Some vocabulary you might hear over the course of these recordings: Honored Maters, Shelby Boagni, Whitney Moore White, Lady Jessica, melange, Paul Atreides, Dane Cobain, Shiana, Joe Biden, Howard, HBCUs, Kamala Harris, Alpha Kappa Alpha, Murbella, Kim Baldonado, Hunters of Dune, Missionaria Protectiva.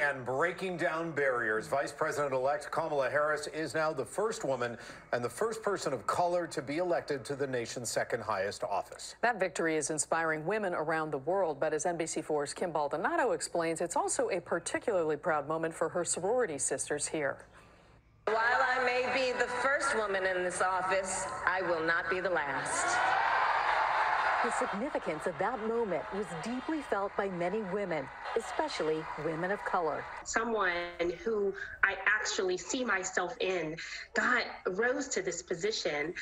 And breaking down barriers, Vice President-elect Kamala Harris is now the first woman and the first person of color to be elected to the nation's second highest office. That victory is inspiring women around the world, but as NBC4's Kim Baldonado explains, it's also a particularly proud moment for her sorority sisters here. While I may be the first woman in this office, I will not be the last. The significance of that moment was deeply felt by many women, especially women of color. Someone who I actually see myself in got rose to this position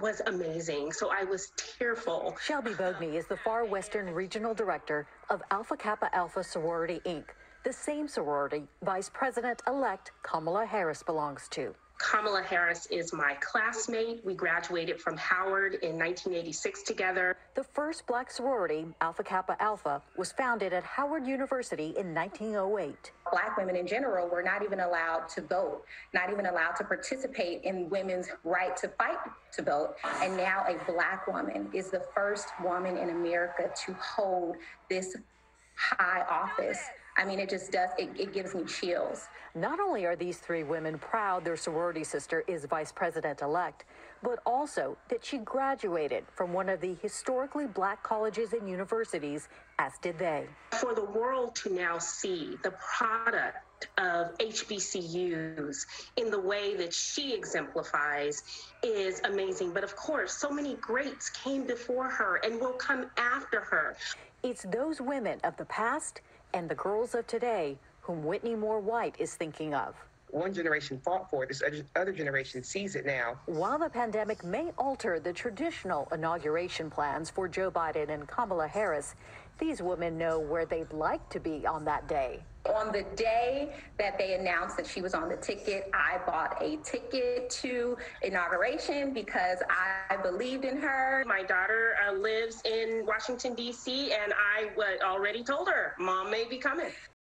was amazing, so I was tearful. Shelby Boagni is the Far Western Regional Director of Alpha Kappa Alpha Sorority, Inc., the same sorority Vice President-elect Kamala Harris belongs to. Kamala Harris is my classmate. We graduated from Howard in 1986 together. The first black sorority, Alpha Kappa Alpha, was founded at Howard University in 1908. Black women in general were not even allowed to vote, not even allowed to participate in women's right to fight to vote. And now a black woman is the first woman in America to hold this high office. I mean, it just does, it gives me chills. Not only are these three women proud their sorority sister is Vice President-elect, but also that she graduated from one of the historically black colleges and universities, as did they. For the world to now see the product of HBCUs in the way that she exemplifies is amazing. But of course, so many greats came before her and will come after her. It's those women of the past and the girls of today whom Whitney Moore White is thinking of. One generation fought for it, this other generation sees it now. While the pandemic may alter the traditional inauguration plans for Joe Biden and Kamala Harris, these women know where they'd like to be on that day. On the day that they announced that she was on the ticket, I bought a ticket to inauguration because I believed in her. My daughter lives in Washington, D.C., and I already told her, Mom may be coming.